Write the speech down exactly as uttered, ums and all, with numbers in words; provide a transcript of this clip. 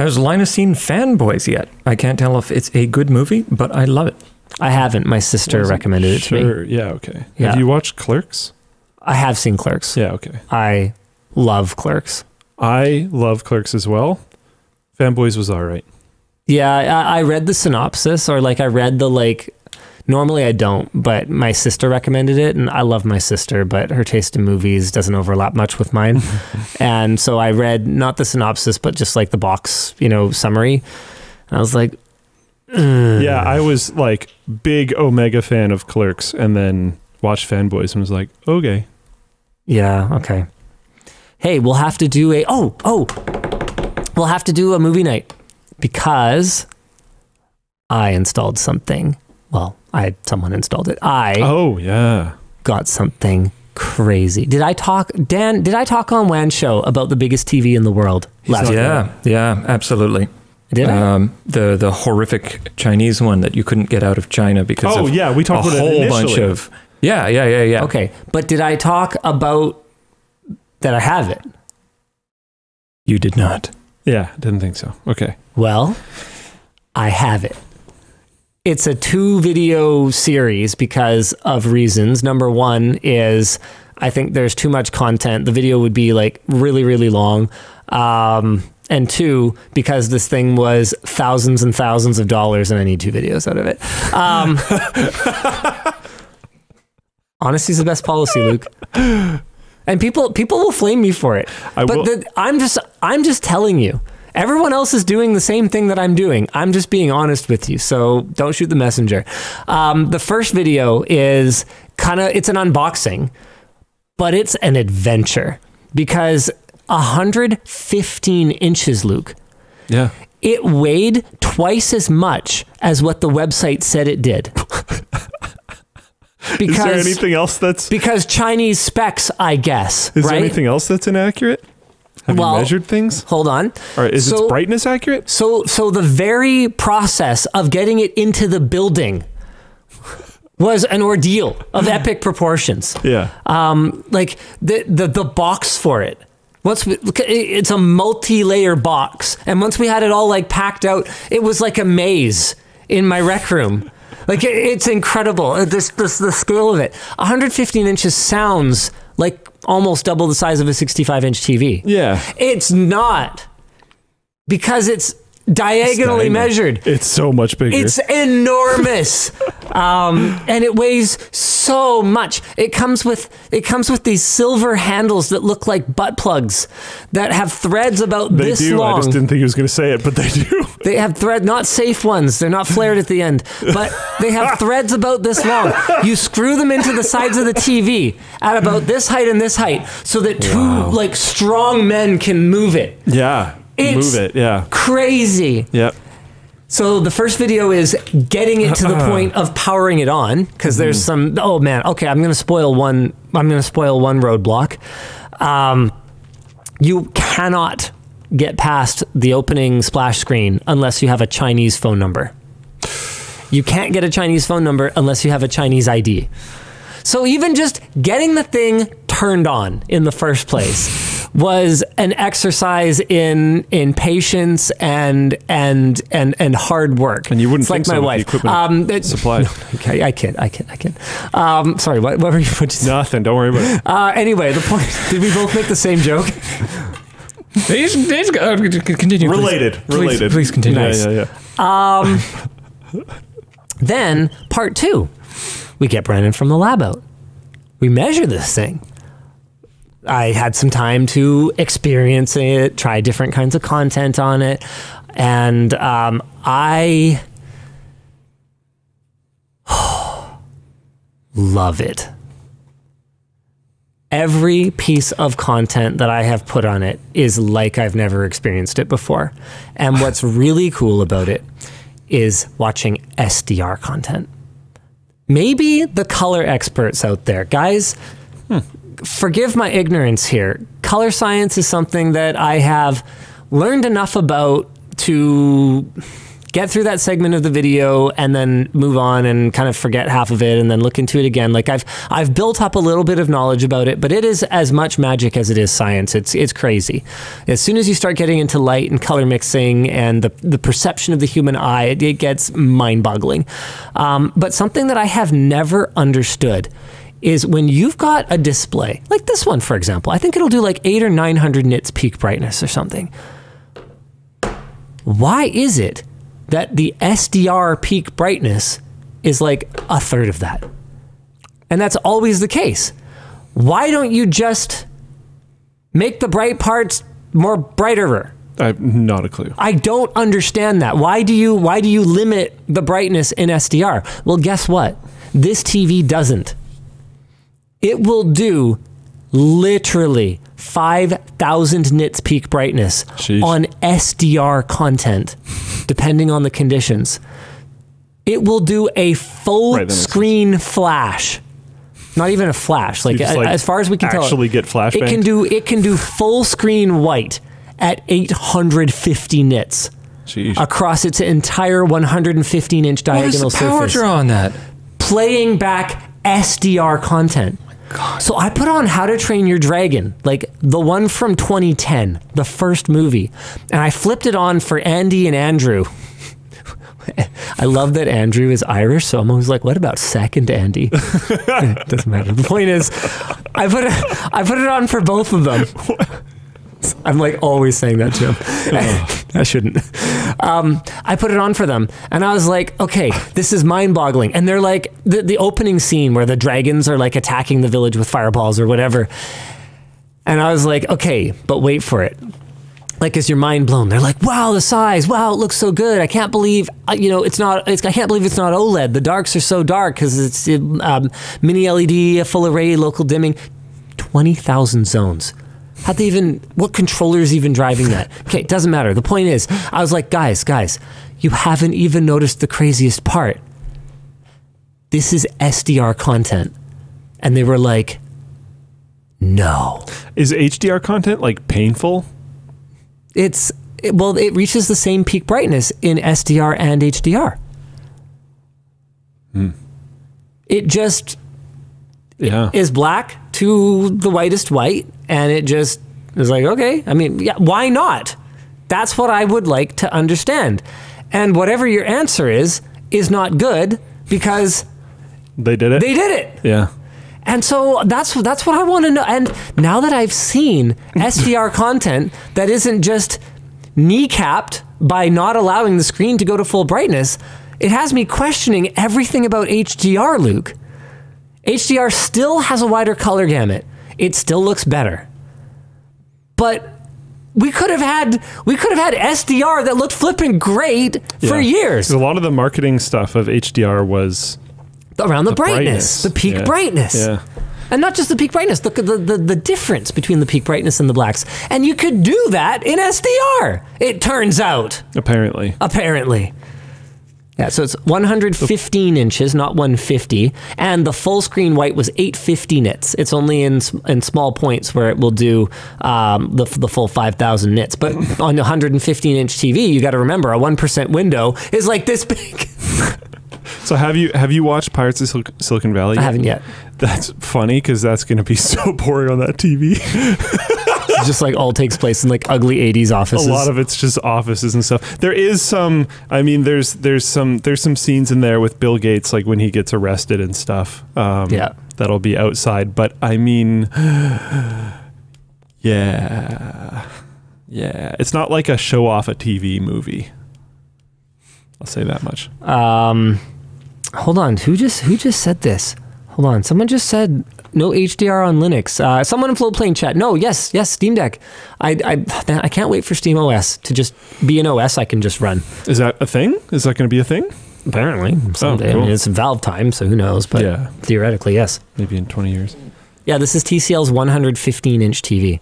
Has Lina seen Fanboys yet? I can't tell if it's a good movie, but I love it. I haven't. My sister recommended it to me. Yeah, okay. Yeah. Have you watched Clerks? I have seen Clerks. Yeah, okay. I love Clerks. I love Clerks as well. Fanboys was all right. Yeah, I, I read the synopsis, or like I read the like... Normally I don't, but my sister recommended it, and I love my sister, but her taste in movies doesn't overlap much with mine. And so I read, not the synopsis, but just like the box, you know, summary. And I was like... Mm. Yeah, I was like big Omega fan of Clerks, and then watched Fanboys and was like, okay. Yeah, okay. Hey, we'll have to do a... Oh, oh! We'll have to do a movie night, because I installed something. Well... I someone installed it. I oh yeah got something crazy. Did I talk Dan? Did I talk on WAN Show about the biggest T V in the world He's last? Yeah, year? yeah, absolutely. Did um, I? the the horrific Chinese one that you couldn't get out of China because oh of yeah we talked a about whole it bunch of yeah yeah yeah yeah okay. But did I talk about that? I have it. You did not. Yeah, didn't think so. Okay. Well, I have it. It's a two video series because of reasons. Number one is I think there's too much content. The video would be like really, really long. Um, and two, because this thing was thousands and thousands of dollars and I need two videos out of it. Um, honesty's the best policy, Luke. And people, people will flame me for it. I but the, I'm just, I'm just telling you. Everyone else is doing the same thing that I'm doing. I'm just being honest with you, so don't shoot the messenger. Um, the first video is kind of, it's an unboxing, but it's an adventure because one hundred fifteen inches, Luke. Yeah. It weighed twice as much as what the website said it did. Because, is there anything else that's... Because Chinese specs, I guess, Is right? there anything else that's inaccurate? Have well, you measured things? Hold on. Or is so, its brightness accurate? So, so the very process of getting it into the building was an ordeal of epic proportions. Yeah. Um, like the the the box for it. Once we, it's a multi-layer box, and once we had it all like packed out, it was like a maze in my rec room. Like it, it's incredible. This this the scale of it. one hundred fifteen inches sounds like almost double the size of a sixty-five inch T V. Yeah. It's not, because it's diagonally it's measured. It's so much bigger. It's enormous. um, and it weighs so much. It comes with, it comes with these silver handles that look like butt plugs that have threads about they this do. long. I just didn't think he was going to say it, but they do. They have thread, not safe ones. They're not flared at the end, but they have threads about this long. You screw them into the sides of the T V at about this height and this height so that two wow. like strong men can move it. Yeah. It's move it. Yeah. Crazy. Yep. So the first video is getting it to the point of powering it on. Cause mm-hmm. there's some, oh man. Okay. I'm going to spoil one. I'm going to spoil one roadblock. Um, you cannot get past the opening splash screen unless you have a Chinese phone number. You can't get a Chinese phone number unless you have a Chinese I D. So even just getting the thing turned on in the first place was an exercise in in patience and and and and hard work. And you wouldn't it's think like my so wife. With the equipment um, it, supply. No, okay, I kid, I kid, I kid. Um, sorry, what, what were you? What you Nothing. Don't worry about it. Uh, anyway, the point. Did we both make the same joke? These, these, uh, continue. Related. Please, related. Please, please continue. Nice. Yeah, yeah, yeah. Um, then part two, we get Brandon from the lab out. We measure this thing. I had some time to experience it, try different kinds of content on it. And um, I love it. Every piece of content that I have put on it is like I've never experienced it before. And what's really cool about it is watching S D R content. Maybe the color experts out there, guys, hmm. forgive my ignorance here. Color science is something that I have learned enough about to get through that segment of the video and then move on and kind of forget half of it and then look into it again. Like I've I've built up a little bit of knowledge about it, but it is as much magic as it is science. It's it's crazy. As soon as you start getting into light and color mixing and the the perception of the human eye, it, it gets mind-boggling. Um, but something that I have never understood is when you've got a display like this one, for example. I think it'll do like eight or nine hundred nits peak brightness or something. Why is it that the S D R peak brightness is like a third of that? And that's always the case. Why don't you just make the bright parts more brighter? I have not a clue. I don't understand that. Why do you why do you limit the brightness in S D R? Well, guess what? This T V doesn't. It will do literally five thousand nits peak brightness Jeez. On S D R content, depending on the conditions. It will do a full right, screen flash. Not even a flash. Like, a, like as far as we can tell, actually get flash banged. It can do it can do full screen white at eight hundred fifty nits Jeez. Across its entire one hundred fifteen inch diagonal surface. What is the power surface, draw on that? Playing back S D R content. God. So I put on How to Train Your Dragon, like the one from twenty ten, the first movie, and I flipped it on for Andy and Andrew. I love that Andrew is Irish, so I'm always like, what about second Andy? Doesn't matter. The point is, I put it, I put it on for both of them. I'm like always saying that to him. I shouldn't. Um, I put it on for them, and I was like, okay, this is mind-boggling. And they're like, the, the opening scene where the dragons are like attacking the village with fireballs or whatever. And I was like, okay, but wait for it. Like, is your mind blown? They're like, wow, the size, wow, it looks so good. I can't believe, uh, you know, it's not, it's, I can't believe it's not OLED. The darks are so dark because it's it, um, mini L E D, full array, local dimming, twenty thousand zones. How'd they even, what controller is even driving that? Okay, it doesn't matter. The point is, I was like, guys, guys, you haven't even noticed the craziest part. This is S D R content. And they were like, no. Is H D R content like painful? It's, it, well, it reaches the same peak brightness in S D R and H D R. Hmm. It just yeah. is black to the whitest white. And it just was like, okay, I mean, yeah, why not? That's what I would like to understand. And whatever your answer is, is not good because they did it. They did it. Yeah. And so that's that's what I want to know. And now that I've seen S D R content that isn't just kneecapped by not allowing the screen to go to full brightness, it has me questioning everything about H D R, Luke. H D R still has a wider color gamut. It still looks better, but we could have had we could have had S D R that looked flipping great yeah. for years. A lot of the marketing stuff of H D R was around the, the brightness, brightness, the peak yeah. brightness, yeah. and not just the peak brightness. Look at the, the the difference between the peak brightness and the blacks, and you could do that in S D R. It turns out, apparently, apparently. Yeah, so it's one hundred fifteen inches, not one hundred fifty, and the full screen white was eight hundred fifty nits. It's only in in small points where it will do um, the the full five thousand nits. But on a one hundred fifteen inch T V, you got to remember a one percent window is like this big. So have you have you watched Pirates of Sil Silicon Valley? I haven't yet. That's funny because that's going to be so boring on that T V. Just like all takes place in like ugly eighties offices. A lot of it's just offices and stuff. There is some, I mean, there's there's some there's some scenes in there with Bill Gates, like when he gets arrested and stuff. Um, yeah, that'll be outside. But I mean, yeah, yeah, it's not like a show off a T V movie. I'll say that much. Um, hold on, who just who just said this? Hold on, someone just said. No H D R on Linux. Uh, someone in Floatplane chat. No, yes, yes, Steam Deck. I, I, I can't wait for Steam O S to just be an O S I can just run. Is that a thing? Is that going to be a thing? Apparently, someday. Oh, cool. I mean, it's Valve time, so who knows? But yeah. theoretically, yes. Maybe in twenty years. Yeah, this is T C L's one hundred fifteen inch T V.